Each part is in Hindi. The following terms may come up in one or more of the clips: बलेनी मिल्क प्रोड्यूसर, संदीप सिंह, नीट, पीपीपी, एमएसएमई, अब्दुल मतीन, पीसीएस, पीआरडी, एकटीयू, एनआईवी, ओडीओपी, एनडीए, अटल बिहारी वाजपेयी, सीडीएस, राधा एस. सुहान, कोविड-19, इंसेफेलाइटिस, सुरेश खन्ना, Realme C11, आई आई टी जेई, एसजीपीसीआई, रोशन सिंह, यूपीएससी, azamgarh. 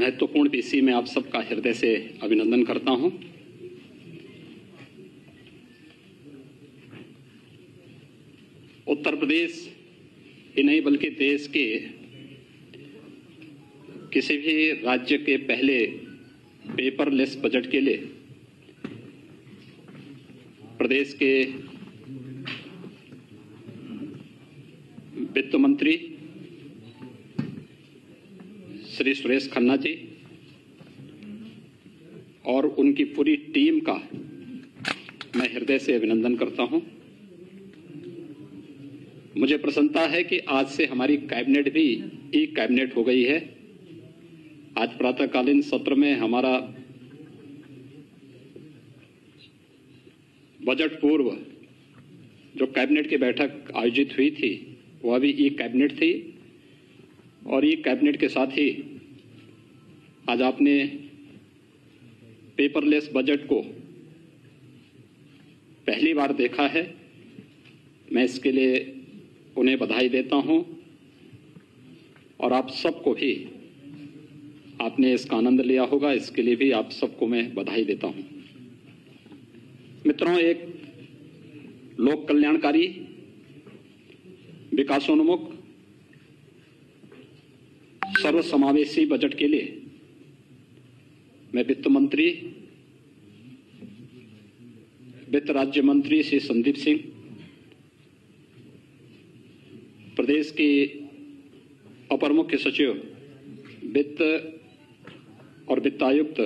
महत्वपूर्ण पीसी में आप सबका हृदय से अभिनंदन करता हूं। उत्तर प्रदेश ही नहीं बल्कि देश के किसी भी राज्य के पहले पेपरलेस बजट के लिए प्रदेश के वित्त मंत्री श्री सुरेश खन्ना जी और उनकी पूरी टीम का मैं हृदय से अभिनंदन करता हूं। मुझे प्रसन्नता है कि आज से हमारी कैबिनेट भी ई कैबिनेट हो गई है। आज प्रातःकालीन सत्र में हमारा बजट पूर्व जो कैबिनेट की बैठक आयोजित हुई थी वह अभी ई कैबिनेट थी और ई कैबिनेट के साथ ही आज आपने पेपरलेस बजट को पहली बार देखा है। मैं इसके लिए उन्हें बधाई देता हूं और आप सबको भी, आपने इसका आनंद लिया होगा, इसके लिए भी आप सबको मैं बधाई देता हूं। मित्रों, एक लोक कल्याणकारी, विकासोन्मुख, सर्वसमावेशी बजट के लिए मैं वित्त मंत्री, वित्त राज्य मंत्री श्री संदीप सिंह, प्रदेश की अपर मुख्य सचिव वित्त और वित्तायुक्त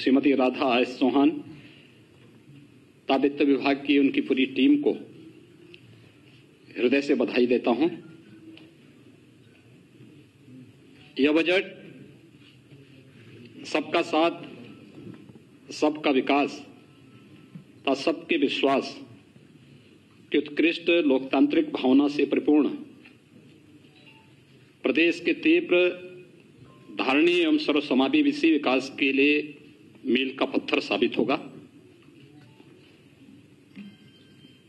श्रीमती राधा एस. सुहान तथा वित्त विभाग की उनकी पूरी टीम को हृदय से बधाई देता हूं। यह बजट सबका साथ, सबका विकास तथा सबके विश्वास की उत्कृष्ट लोकतांत्रिक भावना से परिपूर्ण प्रदेश के तीव्र धारणीय एवं सर्वसमावेशी विकास के लिए मील का पत्थर साबित होगा।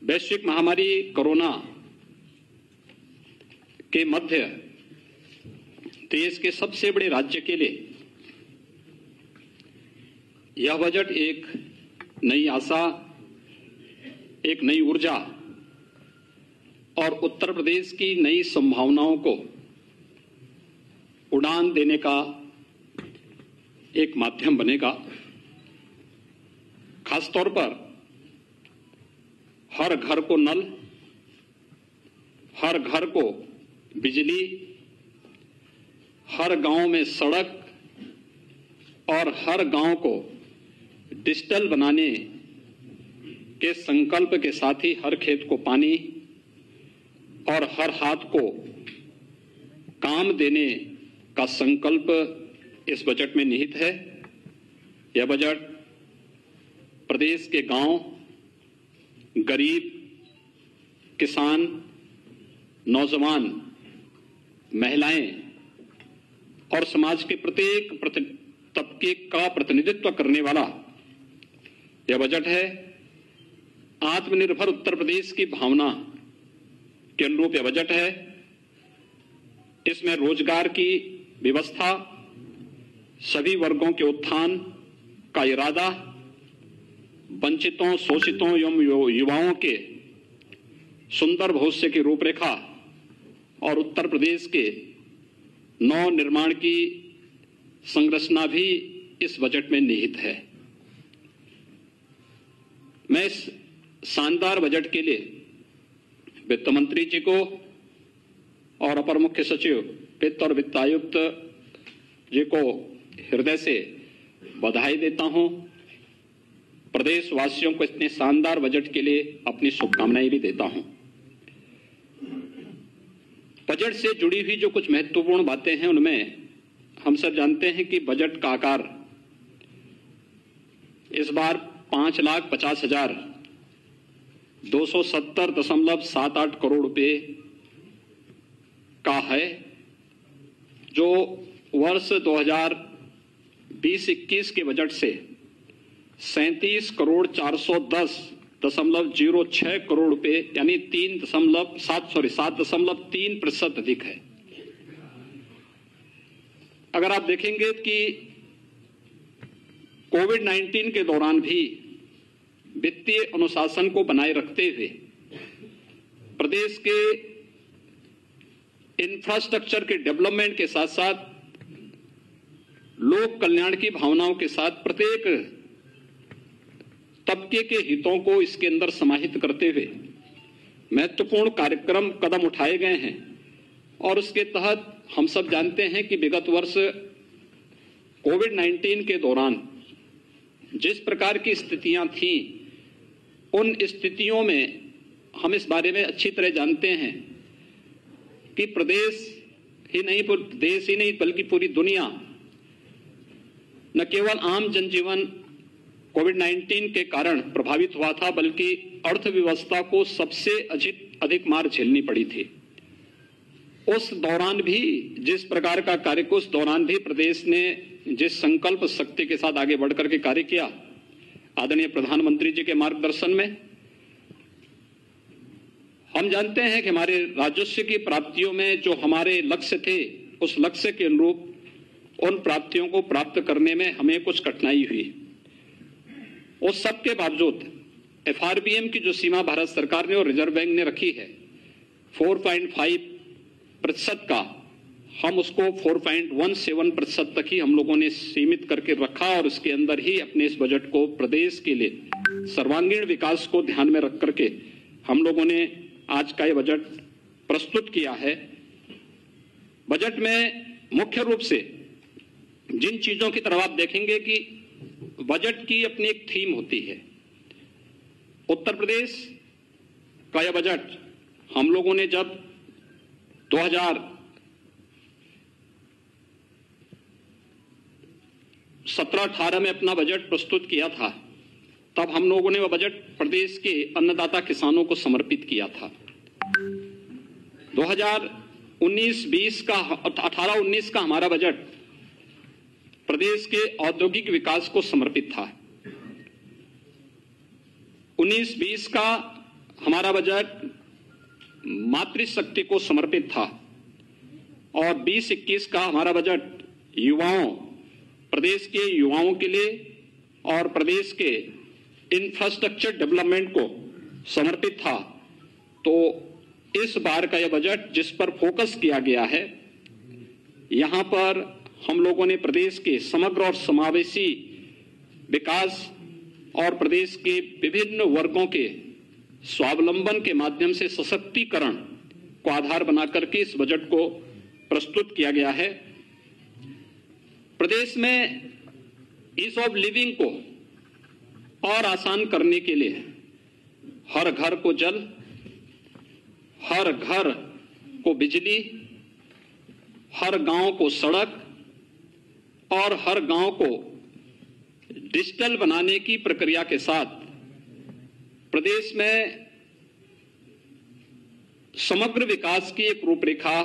वैश्विक महामारी कोरोना के मध्य देश के सबसे बड़े राज्य के लिए यह बजट एक नई आशा, एक नई ऊर्जा और उत्तर प्रदेश की नई संभावनाओं को उड़ान देने का एक माध्यम बनेगा। खासतौर पर हर घर को नल, हर घर को बिजली, हर गांव में सड़क और हर गांव को डिजिटल बनाने के संकल्प के साथ ही हर खेत को पानी और हर हाथ को काम देने का संकल्प इस बजट में निहित है। यह बजट प्रदेश के गांव, गरीब, किसान, नौजवान, महिलाएं और समाज के प्रत्येक तबके का प्रतिनिधित्व करने वाला यह बजट है। आत्मनिर्भर उत्तर प्रदेश की भावना के अनुरूप यह बजट है। इसमें रोजगार की व्यवस्था, सभी वर्गों के उत्थान का इरादा, वंचितों, शोषितों एवं युवाओं के सुंदर भविष्य की रूपरेखा और उत्तर प्रदेश के नव निर्माण की संरचना भी इस बजट में निहित है। मैं इस शानदार बजट के लिए वित्त मंत्री जी को और अपर मुख्य सचिव वित्त और वित्तायुक्त जी को हृदय से बधाई देता हूं। प्रदेशवासियों को इतने शानदार बजट के लिए अपनी शुभकामनाएं भी देता हूं। बजट से जुड़ी हुई जो कुछ महत्वपूर्ण बातें हैं उनमें हम सब जानते हैं कि बजट का आकार इस बार 5,50,270.78 करोड़ रुपए का है, जो वर्ष 2020-21 के बजट से 37,410.06 करोड़ रुपए यानी 7.3% अधिक है। अगर आप देखेंगे कि कोविड-19 के दौरान भी वित्तीय अनुशासन को बनाए रखते हुए प्रदेश के इंफ्रास्ट्रक्चर के डेवलपमेंट के साथ साथ लोक कल्याण की भावनाओं के साथ प्रत्येक तबके के हितों को इसके अंदर समाहित करते हुए महत्वपूर्ण कार्यक्रम कदम उठाए गए हैं। और उसके तहत हम सब जानते हैं कि विगत वर्ष कोविड-19 के दौरान जिस प्रकार की स्थितियां थीं, उन स्थितियों में हम इस बारे में अच्छी तरह जानते हैं कि देश ही नहीं बल्कि पूरी दुनिया, न केवल आम जनजीवन कोविड-19 के कारण प्रभावित हुआ था बल्कि अर्थव्यवस्था को सबसे अधिक मार झेलनी पड़ी थी। उस दौरान भी प्रदेश ने जिस संकल्प शक्ति के साथ आगे बढ़कर के कार्य किया, आदरणीय प्रधानमंत्री जी के मार्गदर्शन में, हम जानते हैं कि हमारे राजस्व की प्राप्तियों में जो हमारे लक्ष्य थे, उस लक्ष्य के अनुरूप उन प्राप्तियों को प्राप्त करने में हमें कुछ कठिनाई हुई। उस सब के बावजूद एफआरबीएम की जो सीमा भारत सरकार ने और रिजर्व बैंक ने रखी है 4.5% का, हम उसको 4.17% तक ही हम लोगों ने सीमित करके रखा और उसके अंदर ही अपने इस बजट को प्रदेश के लिए सर्वांगीण विकास को ध्यान में रख करके हम लोगों ने आज का ये बजट प्रस्तुत किया है। बजट में मुख्य रूप से जिन चीजों की तरफ आप देखेंगे कि बजट की अपनी एक थीम होती है। उत्तर प्रदेश का यह बजट हम लोगों ने जब 2017-18 में अपना बजट प्रस्तुत किया था, तब हम लोगों ने वह बजट प्रदेश के अन्नदाता किसानों को समर्पित किया था। 2018-19 का हमारा बजट प्रदेश के औद्योगिक विकास को समर्पित था। 19-20 का हमारा बजट मातृशक्ति को समर्पित था और 20-21 का हमारा बजट प्रदेश के युवाओं के लिए और प्रदेश के इंफ्रास्ट्रक्चर डेवलपमेंट को समर्पित था। तो इस बार का यह बजट जिस पर फोकस किया गया है, यहां पर हम लोगों ने प्रदेश के समग्र और समावेशी विकास और प्रदेश के विभिन्न वर्गों के स्वावलंबन के माध्यम से सशक्तिकरण को आधार बनाकर के इस बजट को प्रस्तुत किया गया है। प्रदेश में ईज ऑफ लिविंग को और आसान करने के लिए हर घर को जल, हर घर को बिजली, हर गांव को सड़क और हर गांव को डिजिटल बनाने की प्रक्रिया के साथ प्रदेश में समग्र विकास की एक रूपरेखा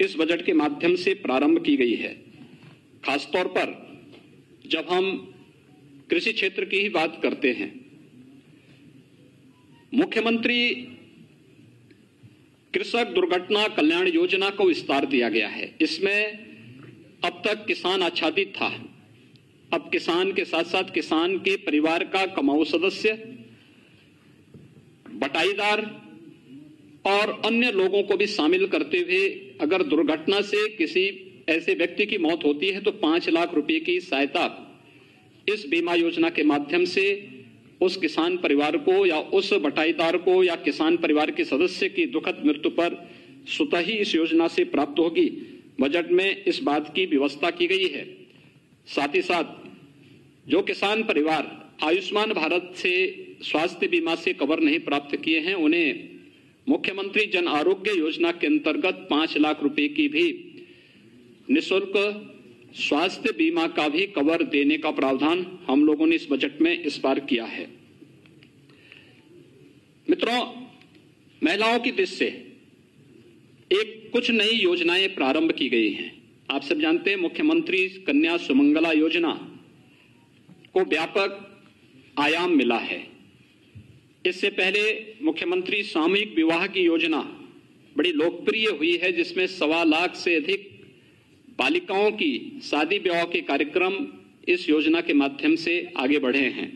इस बजट के माध्यम से प्रारंभ की गई है। खासतौर पर जब हम कृषि क्षेत्र की ही बात करते हैं, मुख्यमंत्री कृषक दुर्घटना कल्याण योजना को विस्तार दिया गया है। इसमें अब तक किसान आच्छादित था, अब किसान के साथ साथ किसान के परिवार का कमाऊ सदस्य, बटाईदार और अन्य लोगों को भी शामिल करते हुए अगर दुर्घटना से किसी ऐसे व्यक्ति की मौत होती है तो 5 लाख रुपए की सहायता इस बीमा योजना के माध्यम से उस किसान परिवार को या उस बटाईदार को या किसान परिवार के सदस्य की दुखद मृत्यु पर स्वतः ही इस योजना से प्राप्त होगी। बजट में इस बात की व्यवस्था की गई है। साथ ही साथ जो किसान परिवार आयुष्मान भारत से स्वास्थ्य बीमा से कवर नहीं प्राप्त किए हैं, उन्हें मुख्यमंत्री जन आरोग्य योजना के अंतर्गत 5 लाख रुपए की भी निःशुल्क स्वास्थ्य बीमा का भी कवर देने का प्रावधान हम लोगों ने इस बजट में इस बार किया है। मित्रों, महिलाओं की दिशा से कुछ नई योजनाएं प्रारंभ की गई हैं। आप सब जानते हैं मुख्यमंत्री कन्या सुमंगला योजना को व्यापक आयाम मिला है। इससे पहले मुख्यमंत्री सामूहिक विवाह की योजना बड़ी लोकप्रिय हुई है, जिसमें 1.25 लाख से अधिक बालिकाओं की शादी ब्याह के कार्यक्रम इस योजना के माध्यम से आगे बढ़े हैं।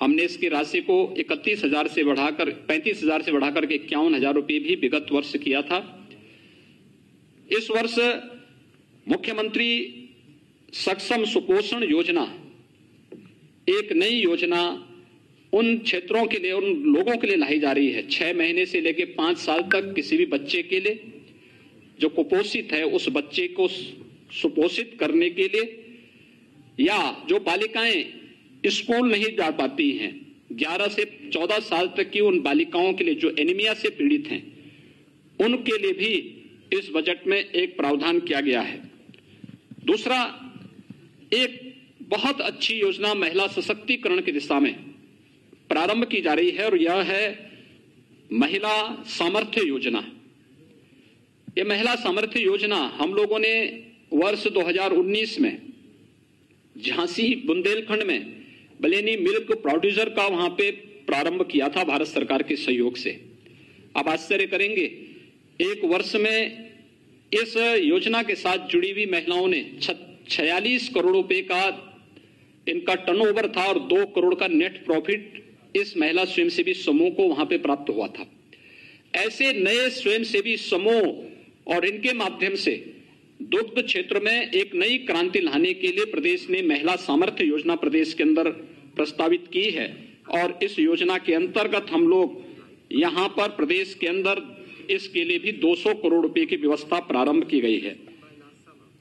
हमने इसकी राशि को 31,000 से बढ़ाकर 35,000 से बढ़ाकर के 51,000 रुपये भी विगत वर्ष किया था। इस वर्ष मुख्यमंत्री सक्षम सुपोषण योजना एक नई योजना उन क्षेत्रों के लिए, उन लोगों के लिए लाई जा रही है। 6 महीने से लेकर 5 साल तक किसी भी बच्चे के लिए जो कुपोषित है, उस बच्चे को सुपोषित करने के लिए, या जो बालिकाएं स्कूल नहीं जा पाती हैं, 11 से 14 साल तक की उन बालिकाओं के लिए जो एनीमिया से पीड़ित हैं, उनके लिए भी इस बजट में एक प्रावधान किया गया है। दूसरा, एक बहुत अच्छी योजना महिला सशक्तिकरण की दिशा में प्रारंभ की जा रही है और यह है महिला सामर्थ्य योजना। ये महिला सामर्थ्य योजना हम लोगों ने वर्ष 2019 में झांसी बुंदेलखंड में बलेनी मिल्क प्रोड्यूसर का वहां पे प्रारंभ किया था भारत सरकार के सहयोग से। आप आश्चर्य करेंगे, एक वर्ष में इस योजना के साथ जुड़ी हुई महिलाओं ने 46 करोड़ रुपए का इनका टर्नओवर था और 2 करोड़ का नेट प्रॉफिट इस महिला स्वयंसेवी समूह को वहां पे प्राप्त हुआ था। ऐसे नए स्वयंसेवी समूह और इनके माध्यम से दुग्ध क्षेत्र में एक नई क्रांति लाने के लिए प्रदेश ने महिला सामर्थ्य योजना प्रदेश के अंदर प्रस्तावित की है और इस योजना के अंतर्गत हम लोग यहां पर प्रदेश के अंदर इसके लिए भी 200 करोड़ रुपए की व्यवस्था प्रारंभ की गई है।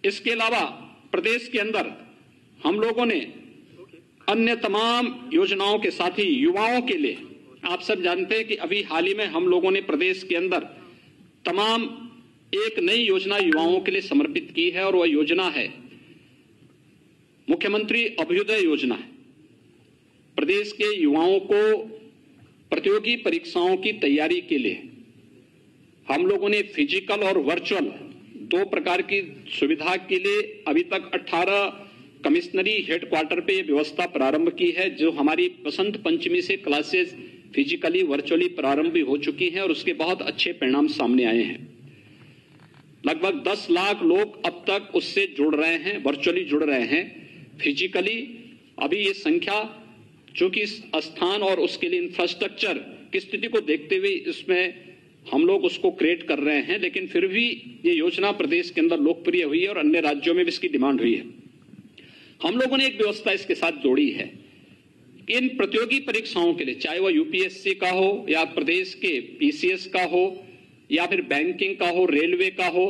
इसके अलावा प्रदेश के अंदर हम लोगों ने अन्य तमाम योजनाओं के साथ ही युवाओं के लिए, आप सब जानते हैं कि अभी हाल ही में हम लोगों ने प्रदेश के अंदर तमाम एक नई योजना युवाओं के लिए समर्पित की है और वह योजना है मुख्यमंत्री अभ्युदय योजना है। प्रदेश के युवाओं को प्रतियोगी परीक्षाओं की तैयारी के लिए हम लोगों ने फिजिकल और वर्चुअल 2 प्रकार की सुविधा के लिए अभी तक 18 कमिश्नरी हेडक्वार्टर पे व्यवस्था प्रारंभ की है, जो हमारी बसंत पंचमी से क्लासेस फिजिकली वर्चुअली प्रारंभ भी हो चुकी हैं और उसके बहुत अच्छे परिणाम सामने आए हैं। लगभग 10 लाख लोग अब तक उससे जुड़ रहे हैं, वर्चुअली जुड़ रहे हैं फिजिकली। अभी ये संख्या, चूंकि स्थान और उसके लिए इंफ्रास्ट्रक्चर की स्थिति को देखते हुए इसमें हम लोग उसको क्रिएट कर रहे हैं, लेकिन फिर भी ये योजना प्रदेश के अंदर लोकप्रिय हुई है और अन्य राज्यों में भी इसकी डिमांड हुई है। हम लोगों ने एक व्यवस्था इसके साथ जोड़ी है, इन प्रतियोगी परीक्षाओं के लिए, चाहे वह यूपीएससी का हो या प्रदेश के पीसीएस का हो या फिर बैंकिंग का हो, रेलवे का हो,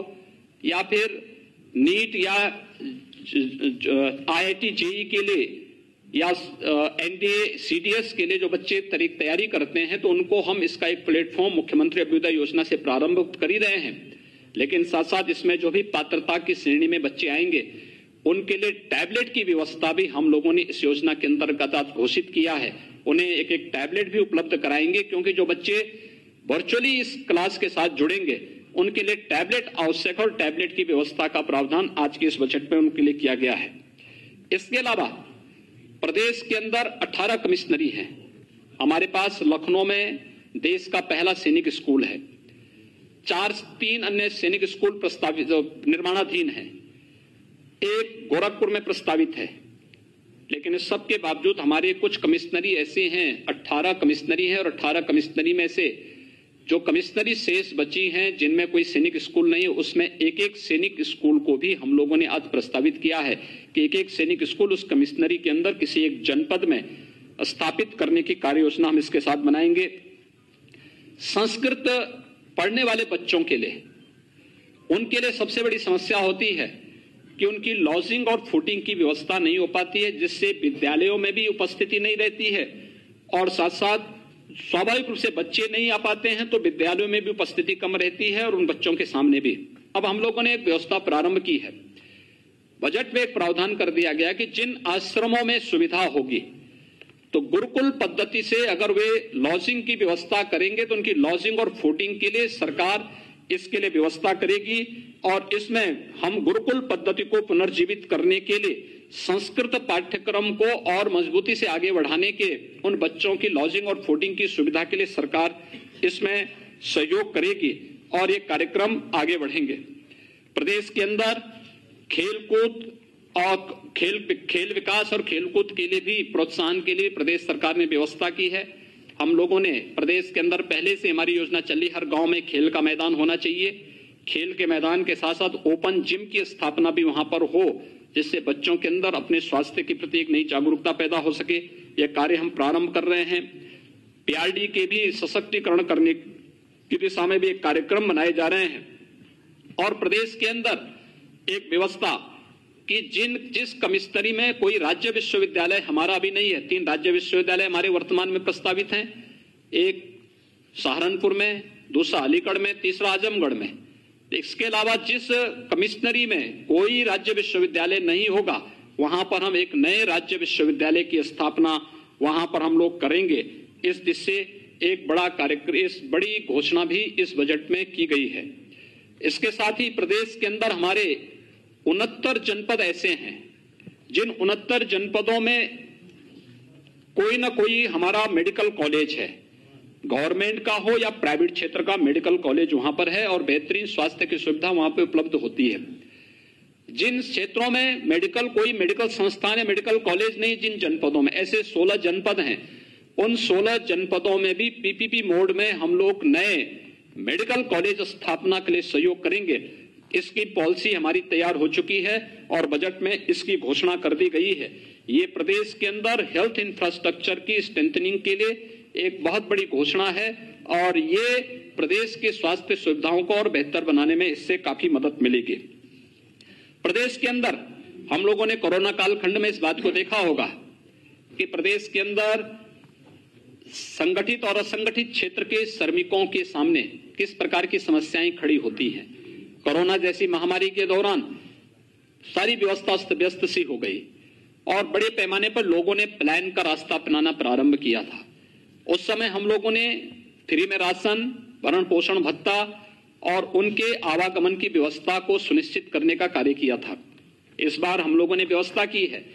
या फिर नीट या आई आई टी जेई के लिए या एनडीए सीडीएस के लिए जो बच्चे तैयारी करते हैं, तो उनको हम इसका एक प्लेटफॉर्म मुख्यमंत्री अभ्युदय योजना से प्रारंभ कर ही रहे हैं। लेकिन साथ साथ इसमें जो भी पात्रता की श्रेणी में बच्चे आएंगे उनके लिए टैबलेट की व्यवस्था भी हम लोगों ने इस योजना के अंतर्गत घोषित किया है। उन्हें एक एक टैबलेट भी उपलब्ध कराएंगे, क्योंकि जो बच्चे वर्चुअली इस क्लास के साथ जुड़ेंगे उनके लिए टैबलेट आवश्यक है और टैबलेट की व्यवस्था का प्रावधान आज के इस बजट में उनके लिए किया गया है। इसके अलावा प्रदेश के अंदर 18 कमिश्नरी हैं। हमारे पास लखनऊ में देश का पहला सैनिक स्कूल है, 4-3 अन्य सैनिक स्कूल प्रस्तावित निर्माणाधीन है, एक गोरखपुर में प्रस्तावित है। लेकिन इस सब के बावजूद हमारे कुछ कमिश्नरी ऐसे हैं, 18 कमिश्नरी हैं, और 18 कमिश्नरी में से जो कमिश्नरी शेष बची हैं जिनमें कोई सैनिक स्कूल नहीं, उसमें एक एक सैनिक स्कूल को भी हम लोगों ने आज प्रस्तावित किया है कि एक एक सैनिक स्कूल उस कमिश्नरी के अंदर किसी एक जनपद में स्थापित करने की कार्य योजना हम इसके साथ बनाएंगे। संस्कृत पढ़ने वाले बच्चों के लिए, उनके लिए सबसे बड़ी समस्या होती है कि उनकी लॉजिंग और फूडिंग की व्यवस्था नहीं हो पाती है, जिससे विद्यालयों में भी उपस्थिति नहीं रहती है और साथ साथ स्वाभाविक रूप से बच्चे नहीं आ पाते हैं तो विद्यालयों में भी उपस्थिति कम रहती है और उन बच्चों के सामने भी। अब हम लोगों ने एक व्यवस्था प्रारंभ की है, बजट में एक प्रावधान कर दिया गया कि जिन आश्रमों में सुविधा होगी तो गुरुकुल पद्धति से अगर वे लॉजिंग की व्यवस्था करेंगे तो उनकी लॉजिंग और फूडिंग के लिए सरकार इसके लिए व्यवस्था करेगी। और इसमें हम गुरुकुल पद्धति को पुनर्जीवित करने के लिए संस्कृत पाठ्यक्रम को और मजबूती से आगे बढ़ाने के, उन बच्चों की लॉजिंग और फूडिंग की सुविधा के लिए सरकार इसमें सहयोग करेगी और ये कार्यक्रम आगे बढ़ेंगे। प्रदेश के अंदर खेलकूद और खेल विकास और खेलकूद के लिए भी प्रोत्साहन के लिए प्रदेश सरकार ने व्यवस्था की है। हम लोगों ने प्रदेश के अंदर पहले से हमारी योजना चली, हर गांव में खेल का मैदान होना चाहिए, खेल के मैदान के साथ साथ ओपन जिम की स्थापना भी वहां पर हो, जिससे बच्चों के अंदर अपने स्वास्थ्य के प्रति एक नई जागरूकता पैदा हो सके। यह कार्य हम प्रारंभ कर रहे हैं। पीआरडी के भी सशक्तिकरण करने की दिशा में भी एक कार्यक्रम बनाए जा रहे हैं और प्रदेश के अंदर एक व्यवस्था कि जिस कमिश्नरी में कोई राज्य विश्वविद्यालय हमारा अभी नहीं है, 3 राज्य विश्वविद्यालय हमारे वर्तमान में प्रस्तावित हैं, एक सहारनपुर में, दूसरा अलीगढ़ में, तीसरा आजमगढ़ में। इसके अलावा जिस कमिश्नरी में कोई राज्य विश्वविद्यालय नहीं होगा, वहां पर हम एक नए राज्य विश्वविद्यालय की स्थापना वहां पर हम लोग करेंगे। इस दिशा एक बड़ा कार्यक्रम, इस बड़ी घोषणा भी इस बजट में की गई है। इसके साथ ही प्रदेश के अंदर हमारे 69 जनपद ऐसे हैं जिन 69 जनपदों में कोई ना कोई हमारा मेडिकल कॉलेज है, गवर्नमेंट का हो या प्राइवेट क्षेत्र का मेडिकल कॉलेज वहां पर है और बेहतरीन स्वास्थ्य की सुविधा वहां पर उपलब्ध होती है। जिन क्षेत्रों में कोई मेडिकल संस्थान या मेडिकल कॉलेज नहीं, जिन जनपदों में, ऐसे 16 जनपद हैं, उन 16 जनपदों में भी पीपीपी मोड में हम लोग नए मेडिकल कॉलेज स्थापना के लिए सहयोग करेंगे। इसकी पॉलिसी हमारी तैयार हो चुकी है और बजट में इसकी घोषणा कर दी गई है। ये प्रदेश के अंदर हेल्थ इंफ्रास्ट्रक्चर की स्ट्रेंथनिंग के लिए एक बहुत बड़ी घोषणा है और ये प्रदेश के स्वास्थ्य सुविधाओं को और बेहतर बनाने में इससे काफी मदद मिलेगी। प्रदेश के अंदर हम लोगों ने कोरोना कालखंड में इस बात को देखा होगा कि प्रदेश के अंदर संगठित और असंगठित क्षेत्र के श्रमिकों के सामने किस प्रकार की समस्याएं खड़ी होती हैं। कोरोना जैसी महामारी के दौरान सारी व्यवस्था अस्त व्यस्त सी हो गई और बड़े पैमाने पर लोगों ने पलायन का रास्ता अपनाना प्रारंभ किया था। उस समय हम लोगों ने फ्री में राशन, भरण पोषण भत्ता और उनके आवागमन की व्यवस्था को सुनिश्चित करने का कार्य किया था। इस बार हम लोगों ने व्यवस्था की है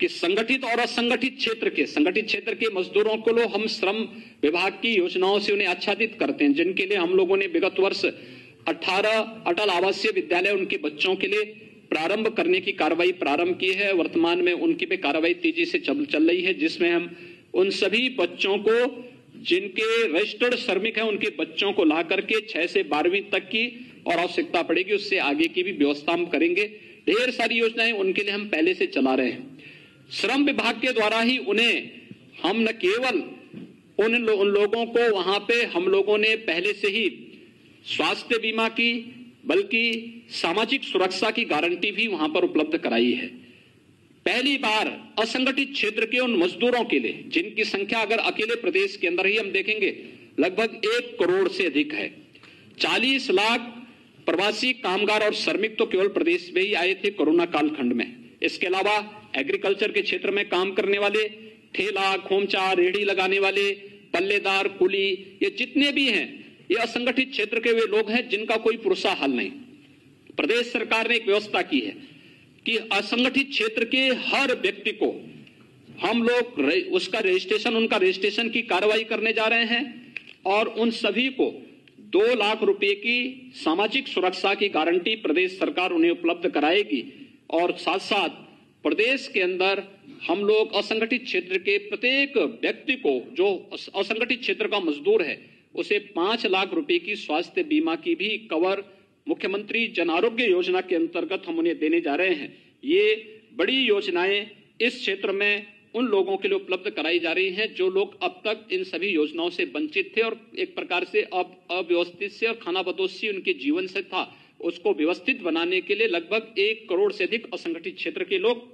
कि संगठित और असंगठित क्षेत्र के मजदूरों को लो हम श्रम विभाग की योजनाओं से उन्हें आच्छादित करते हैं, जिनके लिए हम लोगों ने विगत वर्ष 18 अटल आवासीय विद्यालय उनके बच्चों के लिए प्रारंभ करने की कार्रवाई प्रारंभ की है। वर्तमान में उनकी भी कार्रवाई तेजी से चल रही है, जिसमें हम उन सभी बच्चों को जिनके रजिस्टर्ड श्रमिक हैं उनके बच्चों को ला करके 6 से 12वीं तक की और आवश्यकता पड़ेगी उससे आगे की भी व्यवस्था हम करेंगे। ढेर सारी योजनाएं उनके लिए हम पहले से चला रहे हैं। श्रम विभाग के द्वारा ही उन्हें हम न केवल उन लोगों को वहां पे हम लोगों ने पहले से ही स्वास्थ्य बीमा की बल्कि सामाजिक सुरक्षा की गारंटी भी वहां पर उपलब्ध कराई है। पहली बार असंगठित क्षेत्र के उन मजदूरों के लिए जिनकी संख्या अगर अकेले प्रदेश के अंदर ही हम देखेंगे लगभग 1 करोड़ से अधिक है। 40 लाख प्रवासी कामगार और श्रमिक तो केवल प्रदेश में ही आए थे कोरोना कालखंड में। इसके अलावा एग्रीकल्चर के क्षेत्र में काम करने वाले, ठेला, खोमचा, रेहड़ी लगाने वाले, पल्लेदार, कुली, ये जितने भी हैं ये असंगठित क्षेत्र के वे लोग हैं जिनका कोई पुरसा हल नहीं। प्रदेश सरकार ने एक व्यवस्था की है कि असंगठित क्षेत्र के हर व्यक्ति को हम लोग उनका रजिस्ट्रेशन की कार्रवाई करने जा रहे हैं और उन सभी को 2 लाख रुपए की सामाजिक सुरक्षा की गारंटी प्रदेश सरकार उन्हें उपलब्ध कराएगी। और साथ साथ प्रदेश के अंदर हम लोग असंगठित क्षेत्र के प्रत्येक व्यक्ति को जो असंगठित क्षेत्र का मजदूर है उसे 5 लाख रुपए की स्वास्थ्य बीमा की भी कवर मुख्यमंत्री जन आरोग्य योजना के अंतर्गत हम उन्हें देने जा रहे हैं। ये बड़ी योजनाएं इस क्षेत्र में उन लोगों के लिए उपलब्ध कराई जा रही हैं जो लोग अब तक इन सभी योजनाओं से वंचित थे और एक प्रकार से अब अव्यवस्थित से और खानाबदोश से उनके जीवन से था। उसको व्यवस्थित बनाने के लिए लगभग 1 करोड़ से अधिक असंगठित क्षेत्र के लोग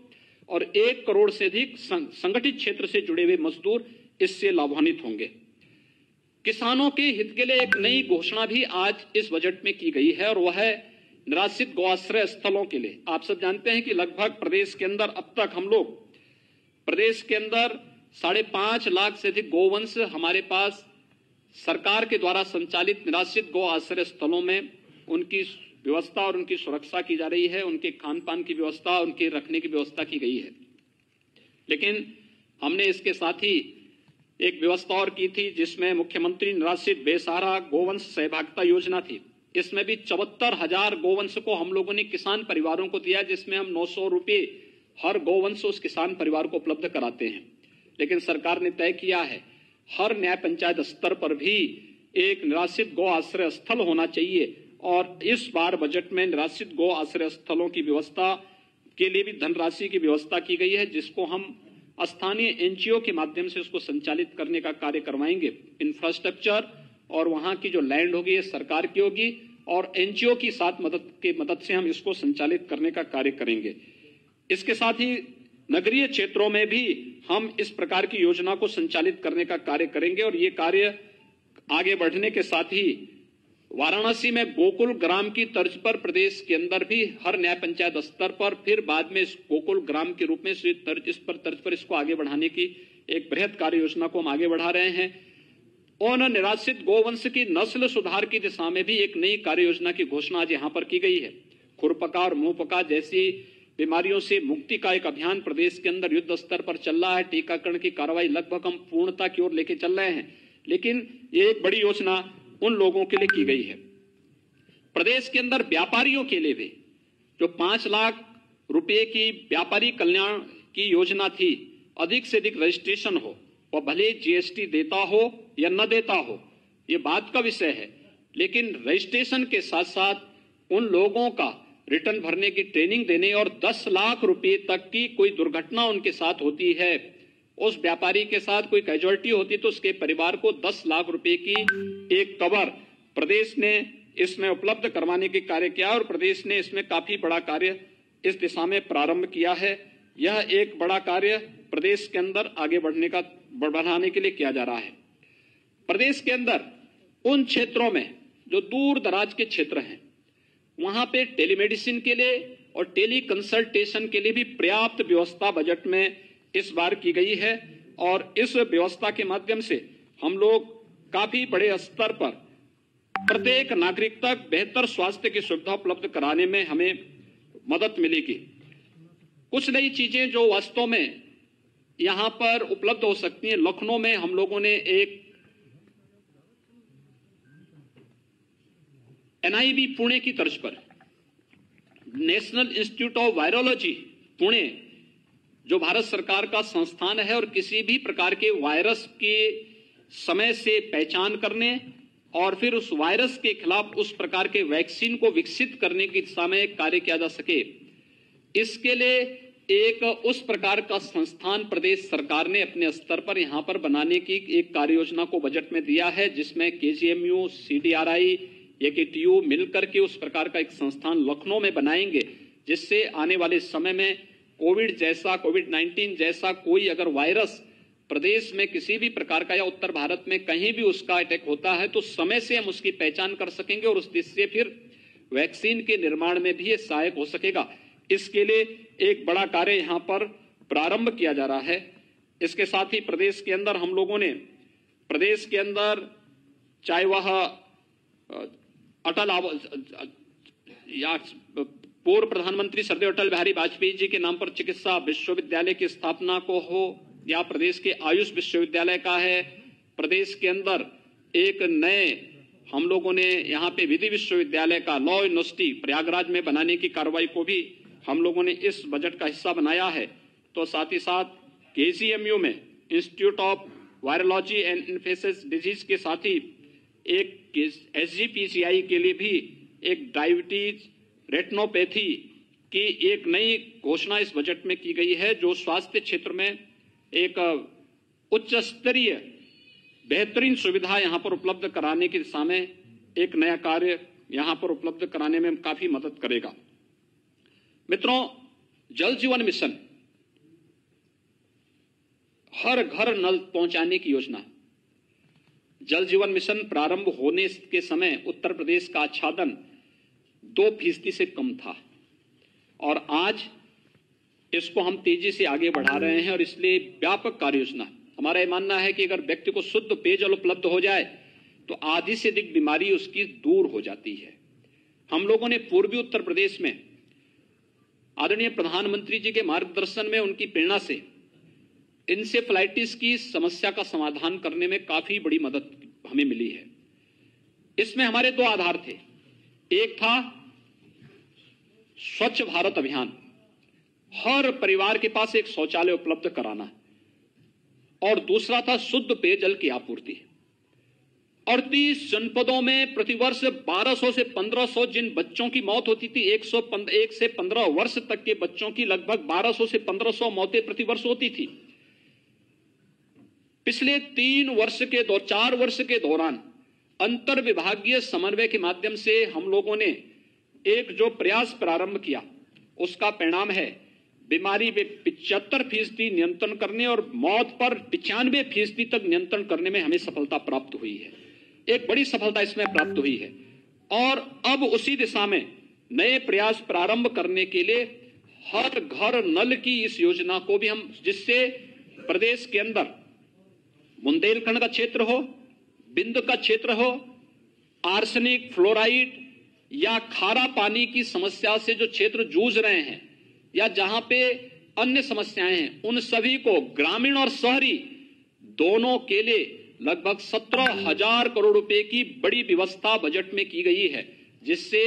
और 1 करोड़ से अधिक संगठित क्षेत्र से जुड़े हुए मजदूर इससे लाभान्वित होंगे। किसानों के हित के लिए एक नई घोषणा भी आज इस बजट में की गई है और वह है निराश्रित गौआश्रय स्थलों के लिए। आप सब जानते हैं कि लगभग प्रदेश के अंदर अब तक हम लोग 5.5 लाख से अधिक गौवंश हमारे पास सरकार के द्वारा संचालित निराश्रित गौआश्रय स्थलों में उनकी व्यवस्था और उनकी सुरक्षा की जा रही है, उनके खान पान की व्यवस्था, उनके रखने की व्यवस्था की गई है। लेकिन हमने इसके साथ ही एक व्यवस्था और की थी जिसमें मुख्यमंत्री निराश्रित बेसहारा गोवंश सहभागिता योजना थी। इसमें भी 74,000 गोवंश को हम लोगों ने किसान परिवारों को दिया, जिसमें हम 900 रुपये हर गोवंश उस किसान परिवार को उपलब्ध कराते हैं। लेकिन सरकार ने तय किया है हर न्याय पंचायत स्तर पर भी एक निराश्रित गौ आश्रय स्थल होना चाहिए, और इस बार बजट में निराश्रित गौ आश्रय स्थलों की व्यवस्था के लिए भी धनराशि की व्यवस्था की गई है, जिसको हम स्थानीय एनजीओ के माध्यम से उसको संचालित करने का कार्य करवाएंगे। इंफ्रास्ट्रक्चर और वहां की जो लैंड होगी ये सरकार की होगी, और एनजीओ की साथ मदद से हम इसको संचालित करने का कार्य करेंगे। इसके साथ ही नगरीय क्षेत्रों में भी हम इस प्रकार की योजना को संचालित करने का कार्य करेंगे, और ये कार्य आगे बढ़ने के साथ ही वाराणसी में गोकुल ग्राम की तर्ज पर प्रदेश के अंदर भी हर न्याय पंचायत स्तर पर फिर बाद में इस गोकुल ग्राम के रूप में इस तर्ज पर इसको आगे बढ़ाने की एक बृहद कार्य योजना को हम आगे बढ़ा रहे हैं। और निराश्रित गोवंश की नस्ल सुधार की दिशा में भी एक नई कार्य योजना की घोषणा आज यहाँ पर की गई है। खुरपका और मुंहपका जैसी बीमारियों से मुक्ति का एक अभियान प्रदेश के अंदर युद्ध स्तर पर चल रहा है। टीकाकरण की कार्रवाई लगभग हम पूर्णता की ओर लेके चल रहे हैं, लेकिन ये एक बड़ी योजना उन लोगों के लिए की गई है। प्रदेश के अंदर व्यापारियों के लिए भी जो 5 लाख रुपए की व्यापारी कल्याण की योजना थी, अधिक से अधिक रजिस्ट्रेशन हो, वह भले जीएसटी देता हो या न देता हो ये बात का विषय है, लेकिन रजिस्ट्रेशन के साथ साथ उन लोगों का रिटर्न भरने की ट्रेनिंग देने, और 10 लाख रुपए तक की कोई दुर्घटना उनके साथ होती है, उस व्यापारी के साथ कोई कैजुअलिटी होती तो उसके परिवार को 10 लाख रुपए की एक कवर प्रदेश ने इसमें उपलब्ध करवाने के कार्य किया, और प्रदेश ने इसमें काफी बड़ा कार्य इस दिशा में प्रारंभ किया है। यह एक बड़ा कार्य प्रदेश के अंदर आगे बढ़ाने के लिए किया जा रहा है। प्रदेश के अंदर उन क्षेत्रों में जो दूर दराज के क्षेत्र हैं वहां पे टेलीमेडिसिन के लिए और टेली कंसल्टेशन के लिए भी पर्याप्त व्यवस्था बजट में इस बार की गई है, और इस व्यवस्था के माध्यम से हम लोग काफी बड़े स्तर पर प्रत्येक नागरिक तक बेहतर स्वास्थ्य की सुविधा उपलब्ध कराने में हमें मदद मिलेगी। कुछ नई चीजें जो वास्तव में यहाँ पर उपलब्ध हो सकती हैं, लखनऊ में हम लोगों ने एक एनआईवी पुणे की तर्ज पर national institute of virology Pune जो भारत सरकार का संस्थान है, और किसी भी प्रकार के वायरस के समय से पहचान करने और फिर उस वायरस के खिलाफ उस प्रकार के वैक्सीन को विकसित करने की दिशा में कार्य किया जा सके, इसके लिए एक उस प्रकार का संस्थान प्रदेश सरकार ने अपने स्तर पर यहाँ पर बनाने की एक कार्य योजना को बजट में दिया है, जिसमें केजीएमयू, सीडीआरआई, एकटीयू मिलकर के उस प्रकार का एक संस्थान लखनऊ में बनाएंगे, जिससे आने वाले समय में कोविड-19 जैसा कोई अगर वायरस प्रदेश में किसी भी प्रकार का या उत्तर भारत में कहीं भी उसका अटैक होता है तो समय से हम उसकी पहचान कर सकेंगे, और उस दिशा से फिर वैक्सीन के निर्माण में भी ये सहायक हो सकेगा। इसके लिए एक बड़ा कार्य यहाँ पर प्रारंभ किया जा रहा है। इसके साथ ही प्रदेश के अंदर हम लोगों ने प्रदेश के अंदर चाहे वह अटल या पूर्व प्रधानमंत्री श्रद्धेय अटल बिहारी वाजपेयी जी के नाम पर चिकित्सा विश्वविद्यालय की स्थापना को हो, या प्रदेश के आयुष विश्वविद्यालय का है, प्रदेश के अंदर एक नए हम लोगों ने यहाँ पे विधि विश्वविद्यालय का लॉ यूनिवर्सिटी प्रयागराज में बनाने की कार्रवाई को भी हम लोगों ने इस बजट का हिस्सा बनाया है। तो साथ ही साथ केजीएमयू में institute of virology and infectious disease के साथ ही एक एसजीपीसीआई के लिए भी एक डायबिटीज रेटिनोपैथी की एक नई घोषणा इस बजट में की गई है, जो स्वास्थ्य क्षेत्र में एक उच्च स्तरीय बेहतरीन सुविधा यहाँ पर उपलब्ध कराने की दिशा में एक नया कार्य यहाँ पर उपलब्ध कराने में काफी मदद करेगा। मित्रों, जल जीवन मिशन हर घर नल पहुंचाने की योजना, जल जीवन मिशन प्रारंभ होने के समय उत्तर प्रदेश का आच्छादन 2% से कम था, और आज इसको हम तेजी से आगे बढ़ा रहे हैं, और इसलिए व्यापक कार्य योजना। हमारा यह मानना है कि अगर व्यक्ति को शुद्ध पेयजल उपलब्ध हो जाए तो आधी से अधिक बीमारी उसकी दूर हो जाती है। हम लोगों ने पूर्वी उत्तर प्रदेश में आदरणीय प्रधानमंत्री जी के मार्गदर्शन में, उनकी प्रेरणा से इंसेफेलाइटिस की समस्या का समाधान करने में काफी बड़ी मदद हमें मिली है। इसमें हमारे 2 आधार थे। एक था स्वच्छ भारत अभियान, हर परिवार के पास एक शौचालय उपलब्ध कराना, और दूसरा था शुद्ध पेयजल की आपूर्ति। 38 जनपदों में प्रतिवर्ष 1200 से 1500 जिन बच्चों की मौत होती थी, 1 से 15 वर्ष तक के बच्चों की लगभग 1200 से 1500 मौतें प्रतिवर्ष होती थी। पिछले 4 वर्ष के दौरान अंतर विभागीय समन्वय के माध्यम से हम लोगों ने एक जो प्रयास प्रारंभ किया, उसका परिणाम है बीमारी पे 75% नियंत्रण करने और मौत पर 95% तक नियंत्रण करने में हमें सफलता प्राप्त हुई है। एक बड़ी सफलता इसमें प्राप्त हुई है और अब उसी दिशा में नए प्रयास प्रारंभ करने के लिए हर घर नल की इस योजना को भी हम, जिससे प्रदेश के अंदर बुंदेलखंड का क्षेत्र हो, बिंद का क्षेत्र हो, आर्सेनिक, फ्लोराइड या खारा पानी की समस्या से जो क्षेत्र जूझ रहे हैं या जहां पे अन्य समस्याएं हैं, उन सभी को ग्रामीण और शहरी दोनों के लिए लगभग 17,000 करोड़ रुपए की बड़ी व्यवस्था बजट में की गई है, जिससे